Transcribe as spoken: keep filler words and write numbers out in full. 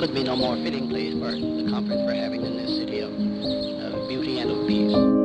could be no more fitting place for the conference we're having in this city of uh, beauty and of peace.